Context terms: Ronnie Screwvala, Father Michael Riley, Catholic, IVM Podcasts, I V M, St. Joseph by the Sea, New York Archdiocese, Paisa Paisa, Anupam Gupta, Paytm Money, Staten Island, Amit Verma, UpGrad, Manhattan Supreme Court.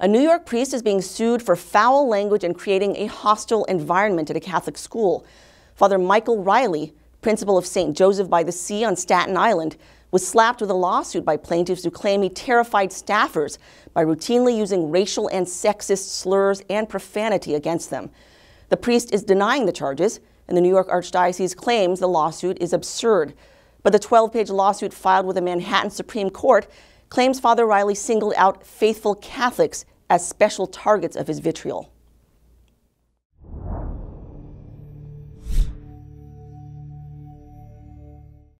A New York priest is being sued for foul language and creating a hostile environment at a Catholic school. Father Michael Riley, principal of St. Joseph by the Sea on Staten Island, was slapped with a lawsuit by plaintiffs who claim he terrified staffers by routinely using racial and sexist slurs and profanity against them. The priest is denying the charges, and the New York Archdiocese claims the lawsuit is absurd. But the 12-page lawsuit filed with the Manhattan Supreme Court claims Father Riley singled out faithful Catholics as special targets of his vitriol.